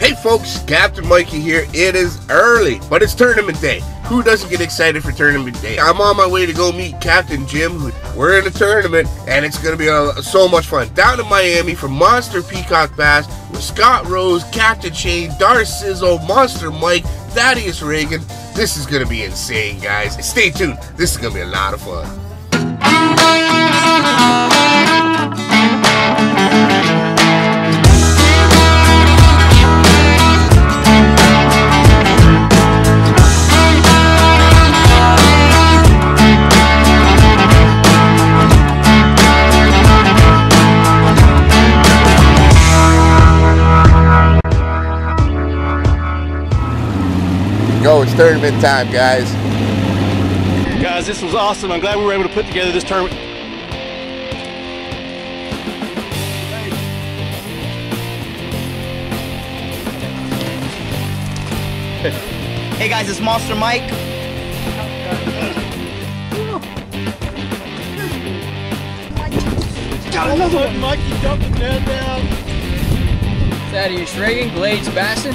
Hey folks, Captain Mikey here. It is early, but it's tournament day. Who doesn't get excited for tournament day? I'm on my way to go meet Captain Jim. We're in a tournament, and it's going to be so much fun. Down in Miami for Monster Peacock Bass with Scott Rose, Captain Shane, Darcizzle, Monster Mike, Thaddeus Ragan. This is going to be insane, guys. Stay tuned. This is going to be a lot of fun. Go, it's tournament time, guys. Guys, this was awesome. I'm glad we were able to put together this tournament. Hey guys, it's Monster Mike. Got another one. Mikey dumping that down. Thaddeus Ragan, Glades Bassin.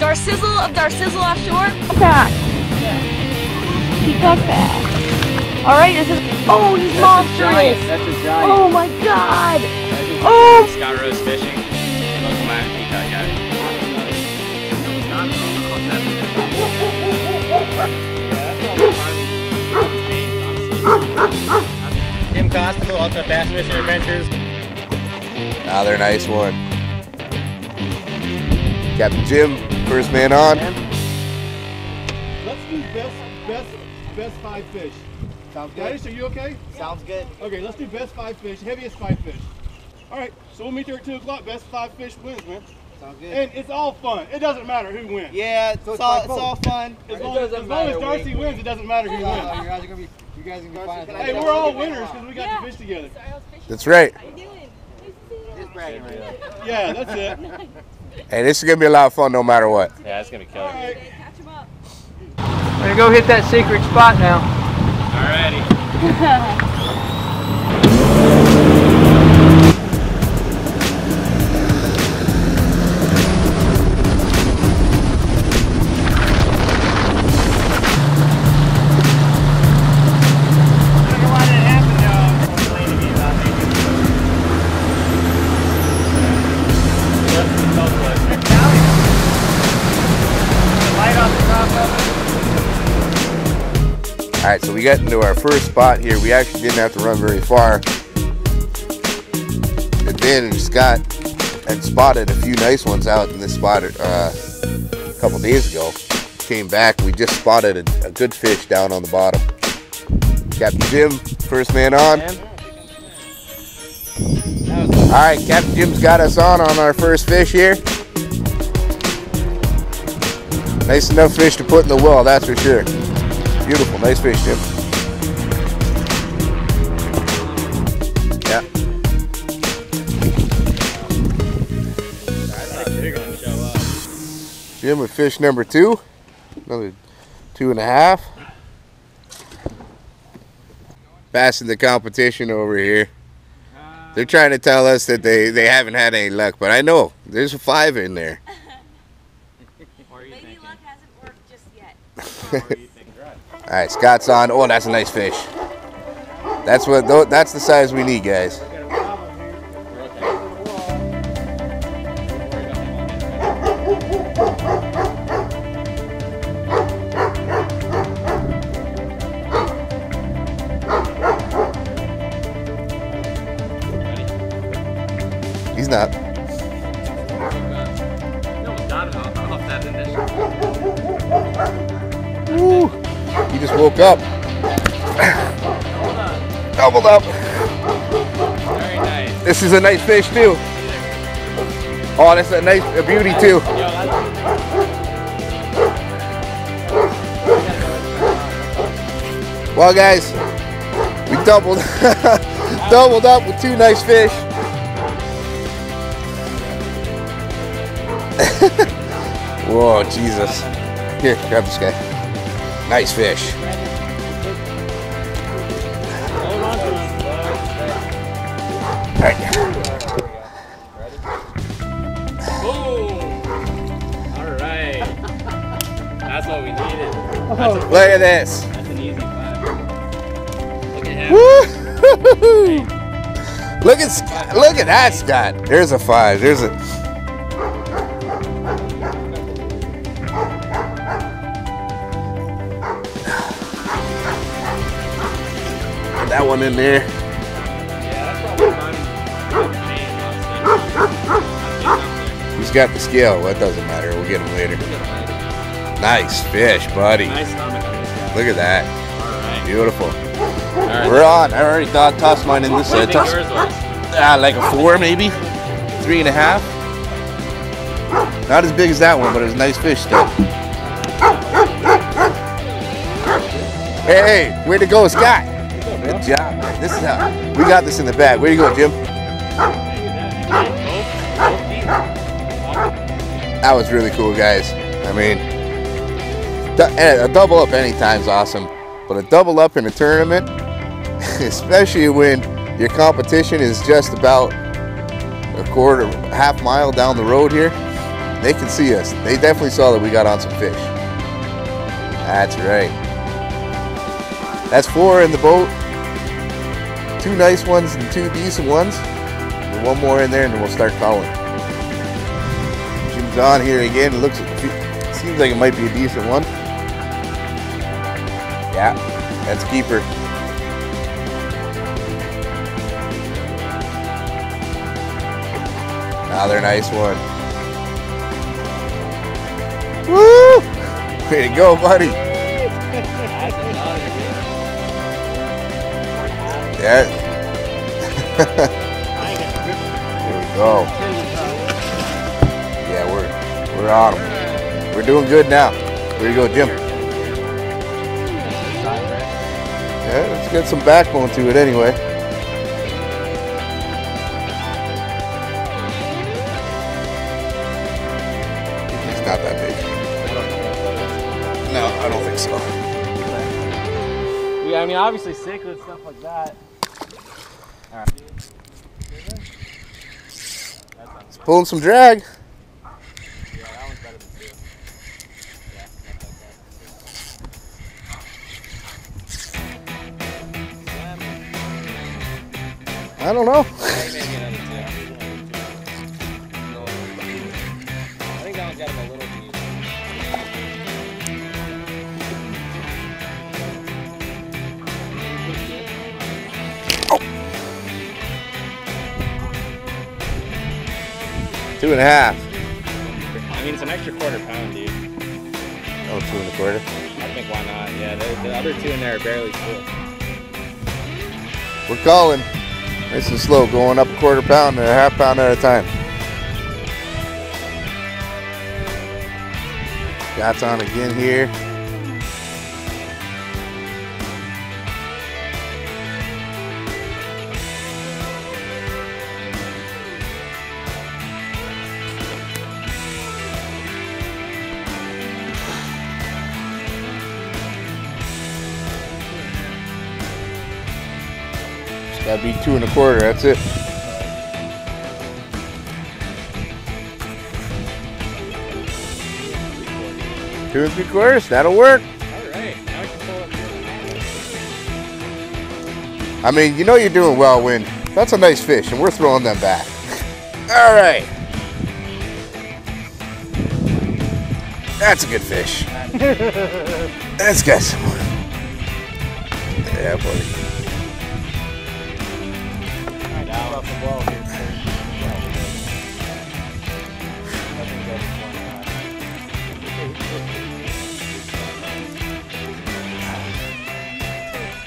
Darcizzle of Darcizzle Offshore. Peacock. Yeah. Peacock bass. All right, this is. Oh, he's monstrous. That's a giant. Oh my God. Oh. Scott Rose fishing. Local man, peacock guy. Jim Costabile, also bass fishing adventures. Another nice one. Captain Jim. First man on. Let's do best five fish. Sounds good. Thaddeus, are you okay? Yeah. Sounds good. Okay, let's do best five fish, heaviest five fish. All right, so we'll meet here at 2 o'clock. Best five fish wins, man. Sounds good. And it's all fun. It doesn't matter who wins. Yeah, it's all fun. As long as Darcy wins, it doesn't matter who wins. You guys are gonna be fine. Hey, we're all winners because we got to fish together. That's right. How you doing? Just bragging right now. Yeah, that's it. Hey, this is going to be a lot of fun no matter what. Yeah, it's going to be killer. Right. We're going to go hit that secret spot now. Alrighty. I don't know why that happened though. Alright, so we got into our first spot here. We actually didn't have to run very far. And Ben and Scott had spotted a few nice ones out in this spot a couple days ago. Came back, we just spotted a good fish down on the bottom. Captain Jim, first man on. Alright, Captain Jim's got us on our first fish here. Nice enough fish to put in the well, that's for sure. Beautiful, nice fish, Jim. Yeah. Jim with fish number 2. Another 2.5. Passing the competition over here. They're trying to tell us that they haven't had any luck, but I know there's a 5 in there. Maybe luck hasn't worked just yet. All right, Scott's on. Oh, that's a nice fish. That's the size we need, guys. He's not. No, it's not. I love that initial. Woo! He just woke up. Doubled up. Very nice. This is a nice fish too. Oh, that's a beauty too. Well guys, we doubled up with 2 nice fish. Whoa, Jesus. Here, grab this guy. Nice fish. All right. Oh, all right. That's what we needed. Look at this. That's an easy five. Look at him. Woo! Hey. Look at that, Scott. There's a five. There's a. That one in there. He's got the scale. Well, it doesn't matter. We'll get him later. Nice fish, buddy. Nice stomach on this guy. Look at that. All right. Beautiful. All right. We're on. I already thought tossed mine in this side. Like a four, maybe 3.5. Not as big as that one, but it was a nice fish still. Hey, hey, way to go, Scott. Good job, man. This is how we got this in the bag. Way to go, Jim. That was really cool, guys. I mean, a double up anytime's awesome, but a double up in a tournament, especially when your competition is just about a quarter, half mile down the road here, they can see us. They definitely saw that we got on some fish. That's right. That's four in the boat. Two nice ones and two decent ones. And one more in there, and then we'll start calling. Jim's on here again. It looks, it seems like it might be a decent one. Yeah, that's a keeper. Another nice one. Woo! Way to go, buddy. There. Here we go. Yeah, we're on them. We're doing good now. Here you go, Jim. Yeah, let's get some backbone to it anyway. It's not that big. No, I don't think so. Yeah, I mean, obviously sick with stuff like that. All right. It's pulling some drag. Yeah, that one's better than two. Yeah, not that bad. I don't know. I think that one's got him a little bit. Two and a half. I mean, it's an extra quarter pound, dude. Oh, 2.25? I think why not? Yeah, the other two in there are barely full. We're calling. Nice and slow, going up a quarter pound and a half pound at a time. Scott's on again here. That'd be 2.25, that's it. Two and three quarters, that'll work. Alright, now we can pull up. I mean, you know you're doing well when that's a nice fish and we're throwing them back. Alright. That's a good fish. Let's get some more. Yeah, buddy.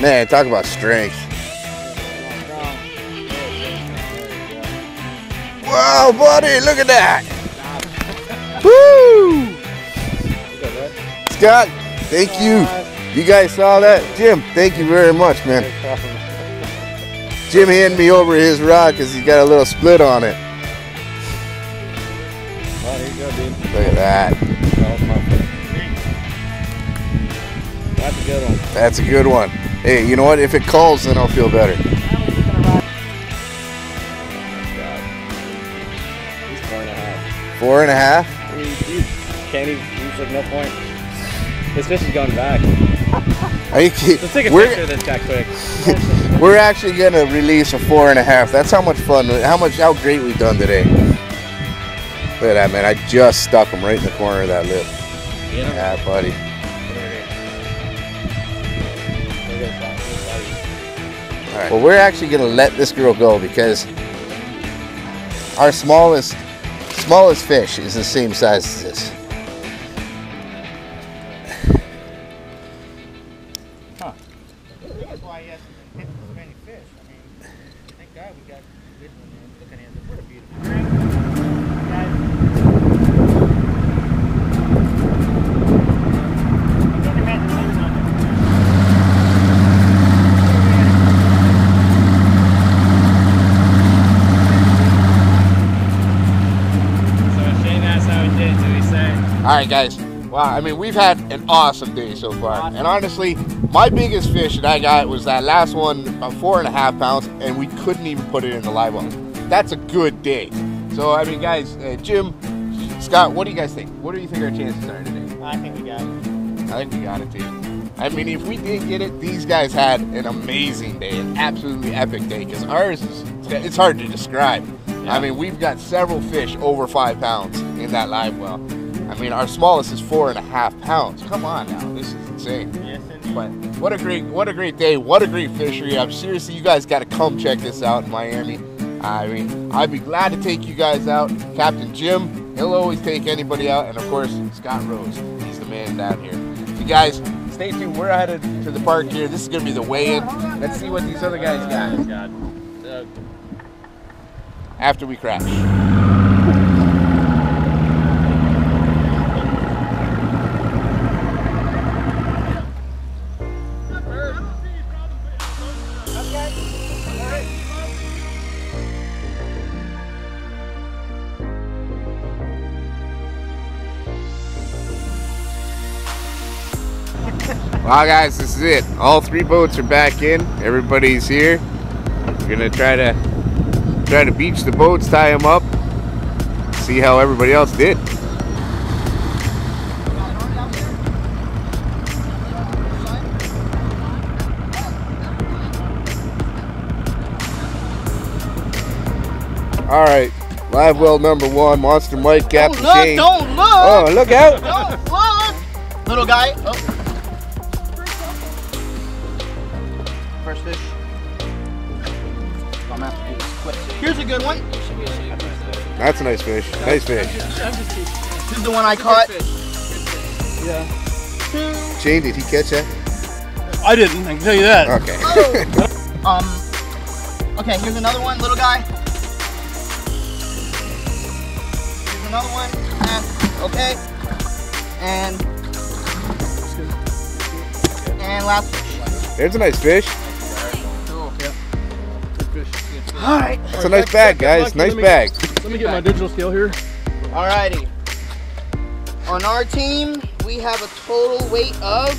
Man, talk about strength. Wow, buddy, look at that. Woo! Scott, thank you. You guys saw that? Jim, thank you very much, man. Jim handed me over his rod because he's got a little split on it. Look at that. across my foot. That's a good one. That's a good one. Hey, you know what? If it calls, then I'll feel better. He's 4.5. 4.5? He can't even, he's like no point. This fish is going back. Are you kidding? Let's take a picture of this guy quick. We're actually going to release a 4.5. That's how much fun, how great we've done today. Look at that, man. I just stuck him right in the corner of that lip. Yeah, yeah buddy. All right. Well, we're actually going to let this girl go because our smallest fish is the same size as this. Huh. That's why he has to hit so many fish. I mean, thank God we got this one looking at it. What a beautiful thing. Alright guys, wow, I mean we've had an awesome day so far, and honestly my biggest fish that I got was that last one, about 4.5 pounds, and we couldn't even put it in the live well. That's a good day. So I mean guys, Jim, Scott, what do you guys think? What do you think our chances are today? I think we got it. I think we got it too. I mean if we did get it, these guys had an amazing day, an absolutely epic day, because ours is, it's hard to describe. Yeah. I mean we've got several fish over 5 pounds in that live well. I mean, our smallest is 4.5 pounds. Come on now, this is insane. Yes, indeed. But what a great day, what a great fishery. I'm seriously, you guys got to come check this out in Miami. I mean, I'd be glad to take you guys out. Captain Jim, he'll always take anybody out, and of course, Scott Rose, he's the man down here. So, guys, stay tuned. We're headed to the park here. This is gonna be the weigh-in. Let's see what these other guys got. After we crash. Well guys, this is it. All three boats are back in. Everybody's here. We're gonna try to beach the boats, tie them up, see how everybody else did. All right, live well number one, Monster Mike, Captain Shane. Don't look! Oh, look out! Don't look! Little guy. Oh. First fish. I'm gonna have to do this quick. Here's a good one. That's a nice fish. Nice fish. This is the one I caught. Good fish. Yeah. Shane, did he catch that? I didn't. I can tell you that. Okay. Oh. Okay. Here's another one, little guy. Here's another one. Okay. And last fish. There's a nice fish. All right. It's a nice bag, guys. Nice bag. Let me get my digital scale here. All righty. On our team, we have a total weight of...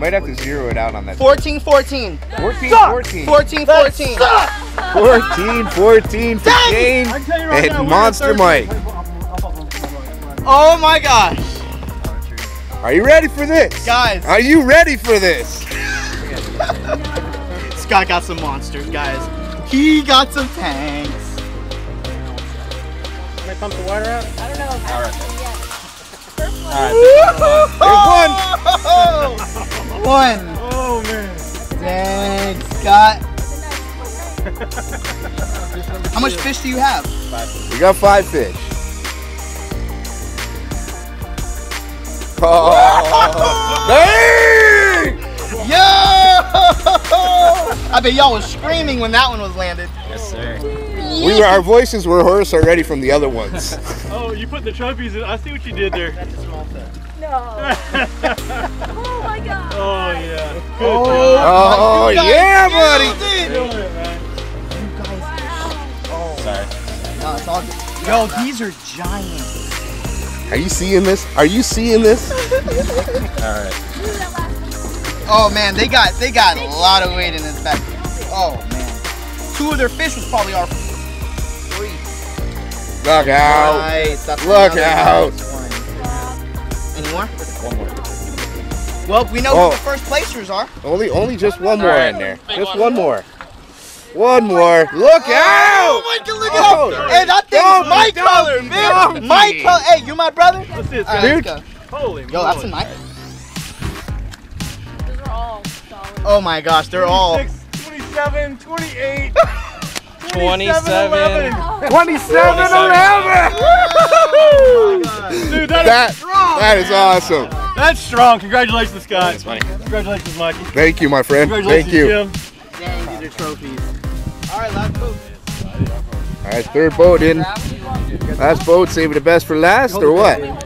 Might have to zero it out on that. 14-14. 14-14. 14-14. 14-14 for Shane and Monster Mike. Oh my gosh. Are you ready for this? Guys. Are you ready for this? Scott got some monsters, guys. He got some tanks. Can I pump the water out? I don't know. All right. All right. There's one. One. Oh man. Dang, Scott. How much fish do you have? 5 fish. We got 5 fish. Oh. Dang! Yeah. I bet y'all was screaming when that one was landed. Yes, sir. We were, our voices were hoarse already from the other ones. Oh, you put the trophies in. I see what you did there. That's a small set. No. Oh, my God. Oh, yeah. Good job. Oh, yeah, buddy. You guys. Wow. Oh. Sorry. No, it's Yo, these are giant. Are you seeing this? Are you seeing this? Alright. Oh man, they got a lot of weight in this back. Oh man. Two of their fish was probably our three. Look out. Nice. Look out. Nice. Any more? One more. Well, we know who the first placers are. Only just one more in there. Just one more. One more. Look out! Oh, Mike, look out! Hey, that thing's my color, man! My color! Hey, you my brother? What's this, dude? Holy moly. Yo, that's a knife. Those are all solid. Oh my gosh, they're all... 27, 28, 27, 11. 27, 11! Dude, that is strong! That is awesome. That's strong. Congratulations, Scott. Thanks, Mike. Congratulations, Mikey. Thank you, my friend. Congratulations, Jim. Dang, these are trophies. All right, last boat. All right, third boat in. Last boat, saving the best for last, or what? Yeah.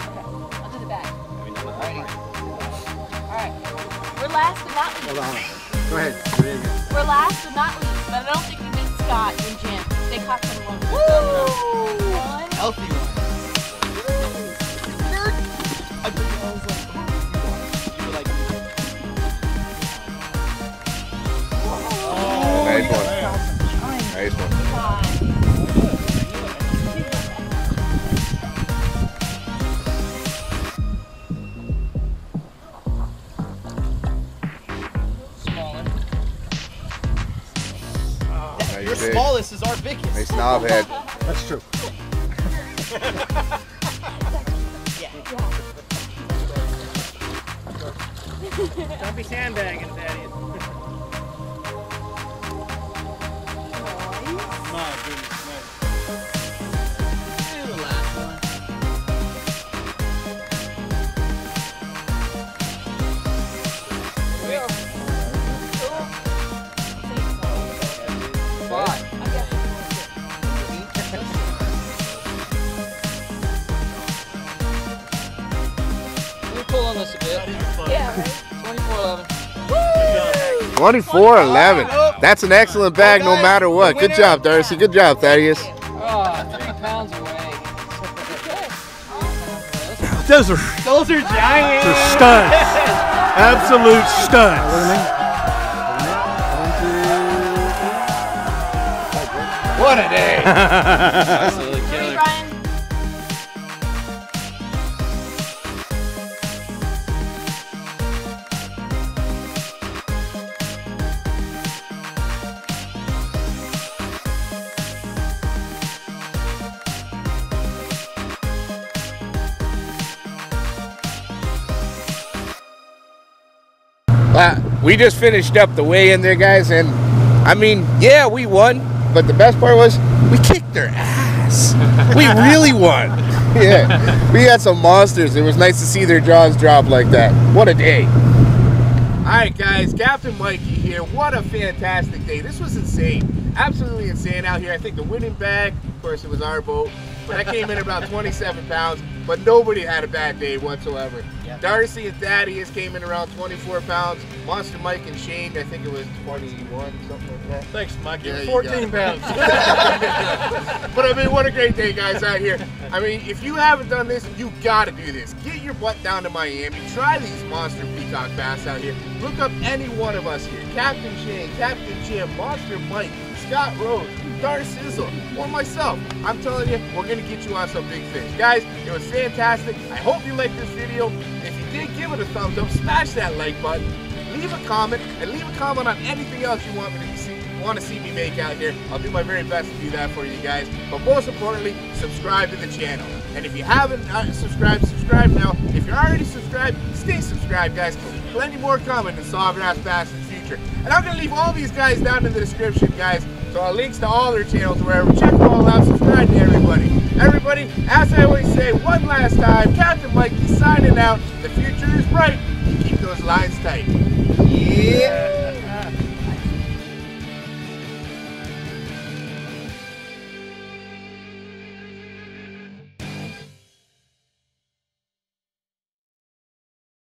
I'll do the back. All right. We're last but not least. Go ahead. We're last but not least, but I don't think we missed Scott and Jim. They caught them one. Woo! Healthy one. Nerd. Nice one. Nice one. That, your smallest is our biggest. Nice knob head. That's true. Yeah. Don't be sandbagging, Thaddeus. My goodness, man. The last one. Wait. Can we pull on this a bit? Yeah, right? 24-11. Woo! 24-11. That's an excellent bag, no matter what. Good job, Darcy. Good job, Thaddeus. Oh, 3 pounds away. Those are giant. Those are stunts. Absolute stunts. What a day. Absolutely killer. We just finished up the way in there, guys, and I mean, yeah, we won, but the best part was we kicked their ass. We really won. Yeah, we had some monsters. It was nice to see their jaws drop like that. What a day. All right, guys, Captain Mikey here. What a fantastic day. This was insane. Absolutely insane out here. I think the winning bag, of course, it was our boat, but I came in about 27 pounds, but nobody had a bad day whatsoever. Darcy and Thaddeus came in around 24 pounds. Monster Mike and Shane, I think it was 21, something like that. Thanks, Mike. Yeah, 14 pounds. But I mean, what a great day, guys, out here. I mean, if you haven't done this, you gotta do this. Get your butt down to Miami. Try these Monster Peacock Bass out here. Look up any one of us here. Captain Shane, Captain Jim, Monster Mike, Scott Rose, Darcizzle, or myself. I'm telling you, we're gonna get you on some big fish. Guys, it was fantastic. I hope you liked this video. If you did, give it a thumbs up, smash that like button, leave a comment, and leave a comment on anything else you want to see me make out here. I'll do my very best to do that for you guys. But most importantly, subscribe to the channel. And if you haven't subscribed, subscribe now. If you're already subscribed, stay subscribed, guys, because there's plenty more coming in sawgrass bass in the future. And I'm gonna leave all these guys down in the description, guys. So I'll links to all their channels wherever. Check them all out, subscribe to everybody. Everybody, as I always say, one last time, Captain Mikey signing out. The future is bright. Keep those lines tight. Yeah.